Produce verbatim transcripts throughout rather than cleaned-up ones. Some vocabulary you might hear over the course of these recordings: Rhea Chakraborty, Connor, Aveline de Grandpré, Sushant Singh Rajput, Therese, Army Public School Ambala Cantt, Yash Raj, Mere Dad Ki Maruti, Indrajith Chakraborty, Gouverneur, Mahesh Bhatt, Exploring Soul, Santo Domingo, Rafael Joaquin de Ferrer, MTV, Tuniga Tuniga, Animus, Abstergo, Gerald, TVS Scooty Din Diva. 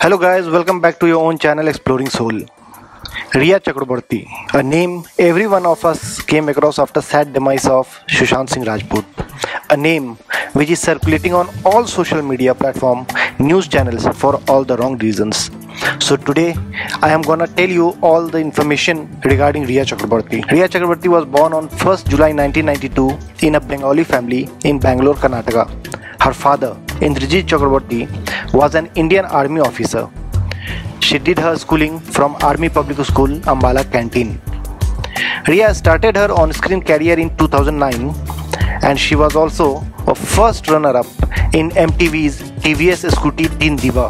Hello guys, welcome back to your own channel Exploring Soul. Rhea Chakraborty, a name every one of us came across after sad demise of Sushant Singh Rajput. A name which is circulating on all social media platform, news channels for all the wrong reasons. So today I am gonna tell you all the information regarding Rhea Chakraborty. Rhea Chakraborty was born on first July nineteen ninety-two in a Bengali family in Bangalore, Karnataka. Her father, Indrajith Chakraborty, was an Indian Army officer. She did her schooling from Army Public School Ambala Cantt. Rhea started her on-screen career in two thousand nine and she was also a first runner-up in M T V's T V S Scooty Din Diva.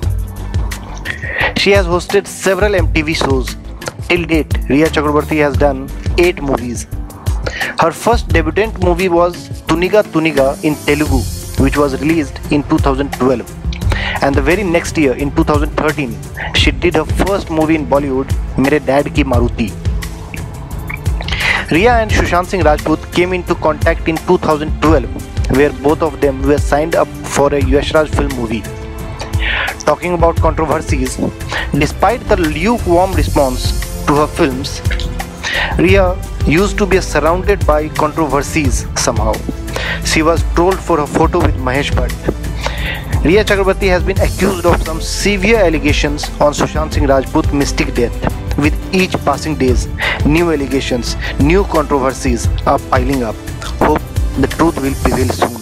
She has hosted several M T V shows. Till date, Rhea Chakraborty has done eight movies. Her first debutant movie was Tuniga Tuniga in Telugu, which was released in two thousand twelve. And the very next year, in two thousand thirteen, she did her first movie in Bollywood, Mere Dad Ki Maruti. Rhea and Sushant Singh Rajput came into contact in two thousand twelve, where both of them were signed up for a Yash Raj film movie. Talking about controversies, despite the lukewarm response to her films, Rhea used to be surrounded by controversies somehow. She was trolled for her photo with Mahesh Bhatt. Rhea Chakraborty has been accused of some severe allegations on Sushant Singh Rajput's mystic death. With each passing days, new allegations, new controversies are piling up. Hope the truth will prevail soon.